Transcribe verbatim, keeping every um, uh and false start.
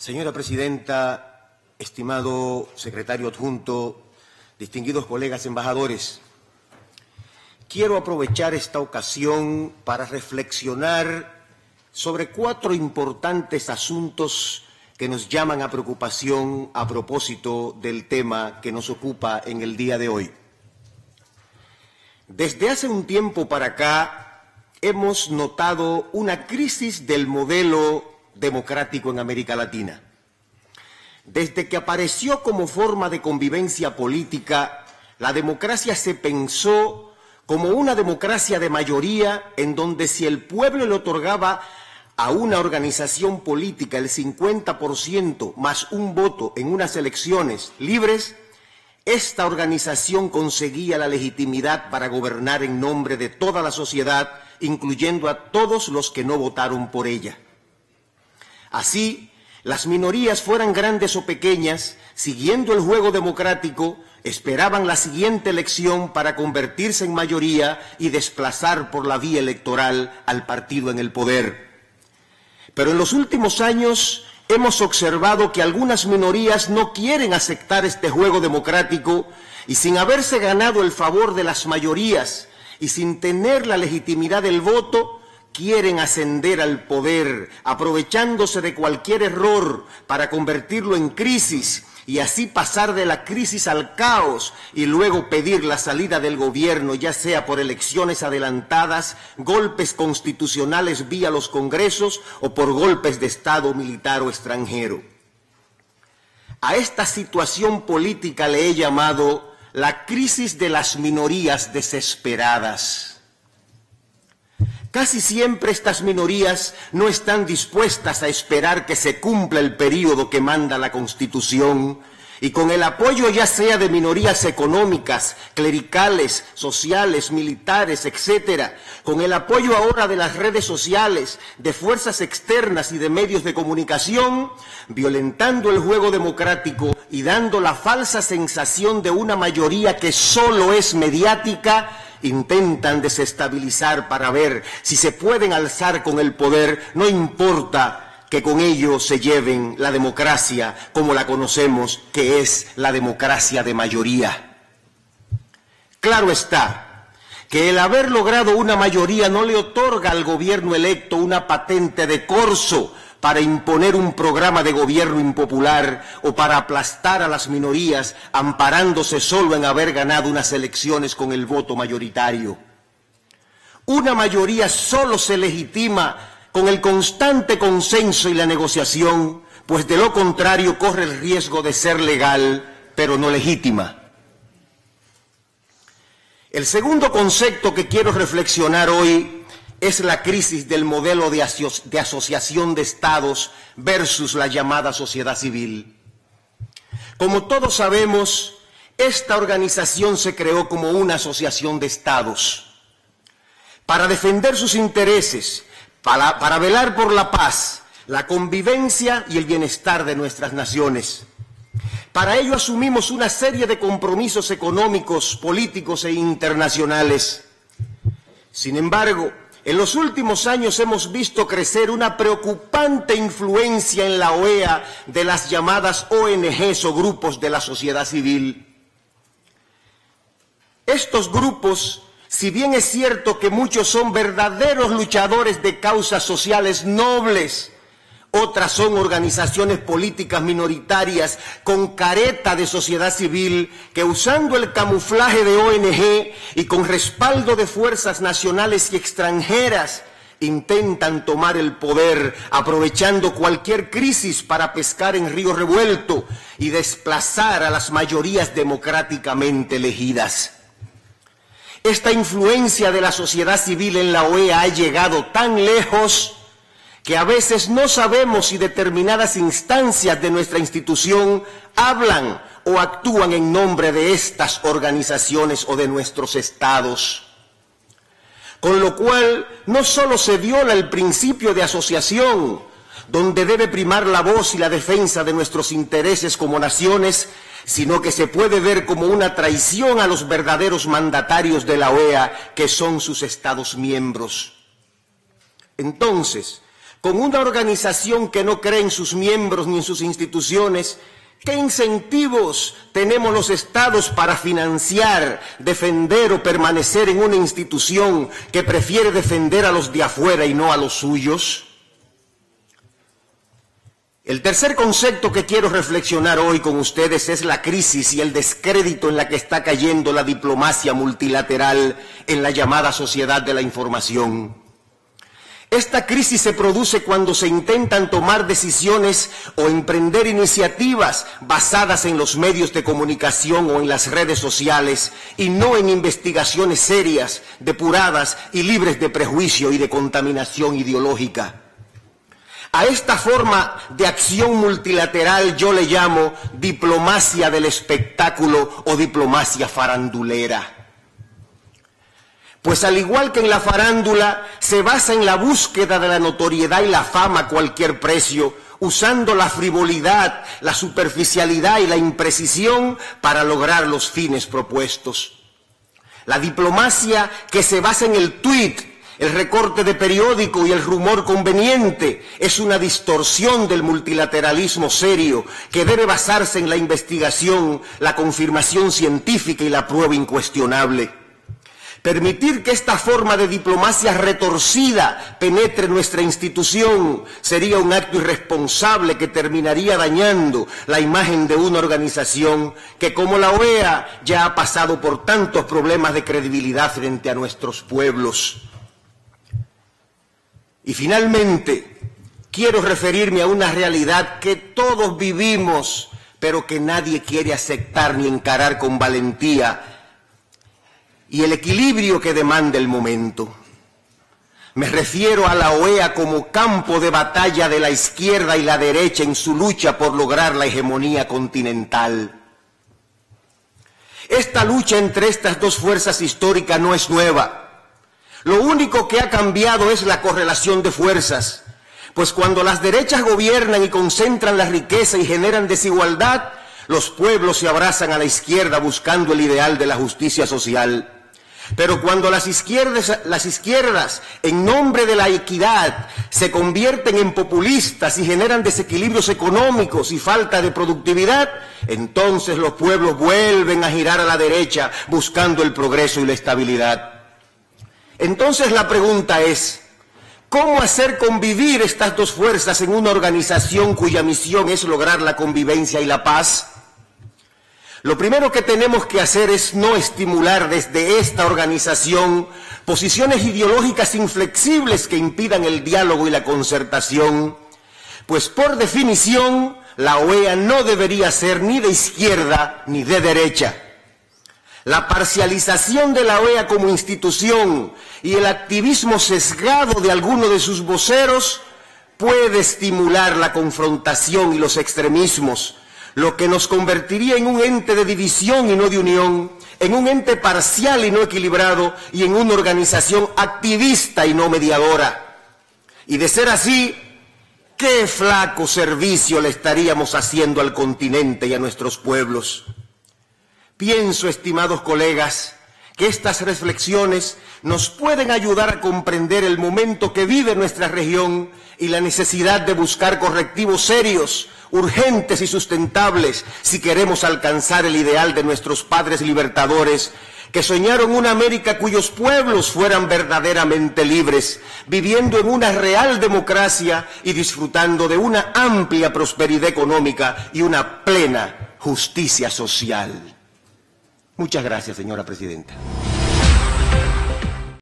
Señora presidenta, estimado secretario adjunto, distinguidos colegas embajadores, quiero aprovechar esta ocasión para reflexionar sobre cuatro importantes asuntos que nos llaman a preocupación a propósito del tema que nos ocupa en el día de hoy. Desde hace un tiempo para acá hemos notado una crisis del modelo democrático en América Latina. Desde que apareció como forma de convivencia política, la democracia se pensó como una democracia de mayoría en donde si el pueblo le otorgaba a una organización política el cincuenta por ciento más un voto en unas elecciones libres, esta organización conseguía la legitimidad para gobernar en nombre de toda la sociedad, incluyendo a todos los que no votaron por ella. Así, las minorías, fueran grandes o pequeñas, siguiendo el juego democrático, esperaban la siguiente elección para convertirse en mayoría y desplazar por la vía electoral al partido en el poder. Pero en los últimos años hemos observado que algunas minorías no quieren aceptar este juego democrático y sin haberse ganado el favor de las mayorías y sin tener la legitimidad del voto, quieren ascender al poder, aprovechándose de cualquier error para convertirlo en crisis y así pasar de la crisis al caos y luego pedir la salida del gobierno, ya sea por elecciones adelantadas, golpes constitucionales vía los congresos o por golpes de Estado militar o extranjero. A esta situación política le he llamado la crisis de las minorías desesperadas. Casi siempre estas minorías no están dispuestas a esperar que se cumpla el período que manda la Constitución y con el apoyo ya sea de minorías económicas, clericales, sociales, militares, etcétera, con el apoyo ahora de las redes sociales, de fuerzas externas y de medios de comunicación, violentando el juego democrático y dando la falsa sensación de una mayoría que solo es mediática, intentan desestabilizar para ver si se pueden alzar con el poder, no importa que con ello se lleven la democracia como la conocemos, que es la democracia de mayoría. Claro está que el haber logrado una mayoría no le otorga al gobierno electo una patente de corso para imponer un programa de gobierno impopular o para aplastar a las minorías amparándose solo en haber ganado unas elecciones con el voto mayoritario. Una mayoría solo se legitima con el constante consenso y la negociación, pues de lo contrario corre el riesgo de ser legal, pero no legítima. El segundo concepto que quiero reflexionar hoy es la crisis del modelo de, aso de asociación de estados versus la llamada sociedad civil. Como todos sabemos, esta organización se creó como una asociación de estados para defender sus intereses, para, para velar por la paz, la convivencia y el bienestar de nuestras naciones. Para ello asumimos una serie de compromisos económicos, políticos e internacionales. Sin embargo, en los últimos años hemos visto crecer una preocupante influencia en la O E A de las llamadas O N Ges o grupos de la sociedad civil. Estos grupos, si bien es cierto que muchos son verdaderos luchadores de causas sociales nobles, otras son organizaciones políticas minoritarias con careta de sociedad civil que, usando el camuflaje de O N G y con respaldo de fuerzas nacionales y extranjeras, intentan tomar el poder aprovechando cualquier crisis para pescar en río revuelto y desplazar a las mayorías democráticamente elegidas. Esta influencia de la sociedad civil en la O E A ha llegado tan lejos que a veces no sabemos si determinadas instancias de nuestra institución hablan o actúan en nombre de estas organizaciones o de nuestros estados. Con lo cual, no solo se viola el principio de asociación, donde debe primar la voz y la defensa de nuestros intereses como naciones, sino que se puede ver como una traición a los verdaderos mandatarios de la O E A, que son sus estados miembros. Entonces, con una organización que no cree en sus miembros ni en sus instituciones, ¿qué incentivos tenemos los estados para financiar, defender o permanecer en una institución que prefiere defender a los de afuera y no a los suyos? El tercer concepto que quiero reflexionar hoy con ustedes es la crisis y el descrédito en la que está cayendo la diplomacia multilateral en la llamada sociedad de la información. Esta crisis se produce cuando se intentan tomar decisiones o emprender iniciativas basadas en los medios de comunicación o en las redes sociales y no en investigaciones serias, depuradas y libres de prejuicio y de contaminación ideológica. A esta forma de acción multilateral yo le llamo diplomacia del espectáculo o diplomacia farandulera. Pues al igual que en la farándula, se basa en la búsqueda de la notoriedad y la fama a cualquier precio, usando la frivolidad, la superficialidad y la imprecisión para lograr los fines propuestos. La diplomacia que se basa en el tuit, el recorte de periódico y el rumor conveniente es una distorsión del multilateralismo serio que debe basarse en la investigación, la confirmación científica y la prueba incuestionable. Permitir que esta forma de diplomacia retorcida penetre nuestra institución sería un acto irresponsable que terminaría dañando la imagen de una organización que, como la O E A, ya ha pasado por tantos problemas de credibilidad frente a nuestros pueblos. Y finalmente, quiero referirme a una realidad que todos vivimos, pero que nadie quiere aceptar ni encarar con valentía, y el equilibrio que demanda el momento. Me refiero a la O E A como campo de batalla de la izquierda y la derecha en su lucha por lograr la hegemonía continental. Esta lucha entre estas dos fuerzas históricas no es nueva. Lo único que ha cambiado es la correlación de fuerzas, pues cuando las derechas gobiernan y concentran la riqueza y generan desigualdad, los pueblos se abrazan a la izquierda buscando el ideal de la justicia social. Pero cuando las izquierdas, las izquierdas, en nombre de la equidad, se convierten en populistas y generan desequilibrios económicos y falta de productividad, entonces los pueblos vuelven a girar a la derecha buscando el progreso y la estabilidad. Entonces la pregunta es, ¿cómo hacer convivir estas dos fuerzas en una organización cuya misión es lograr la convivencia y la paz? Lo primero que tenemos que hacer es no estimular desde esta organización posiciones ideológicas inflexibles que impidan el diálogo y la concertación, pues por definición la O E A no debería ser ni de izquierda ni de derecha. La parcialización de la O E A como institución y el activismo sesgado de alguno de sus voceros puede estimular la confrontación y los extremismos, lo que nos convertiría en un ente de división y no de unión, en un ente parcial y no equilibrado, y en una organización activista y no mediadora. Y de ser así, ¿qué flaco servicio le estaríamos haciendo al continente y a nuestros pueblos? Pienso, estimados colegas, que estas reflexiones nos pueden ayudar a comprender el momento que vive nuestra región y la necesidad de buscar correctivos serios, urgentes y sustentables si queremos alcanzar el ideal de nuestros padres libertadores que soñaron una América cuyos pueblos fueran verdaderamente libres, viviendo en una real democracia y disfrutando de una amplia prosperidad económica y una plena justicia social. Muchas gracias, señora presidenta.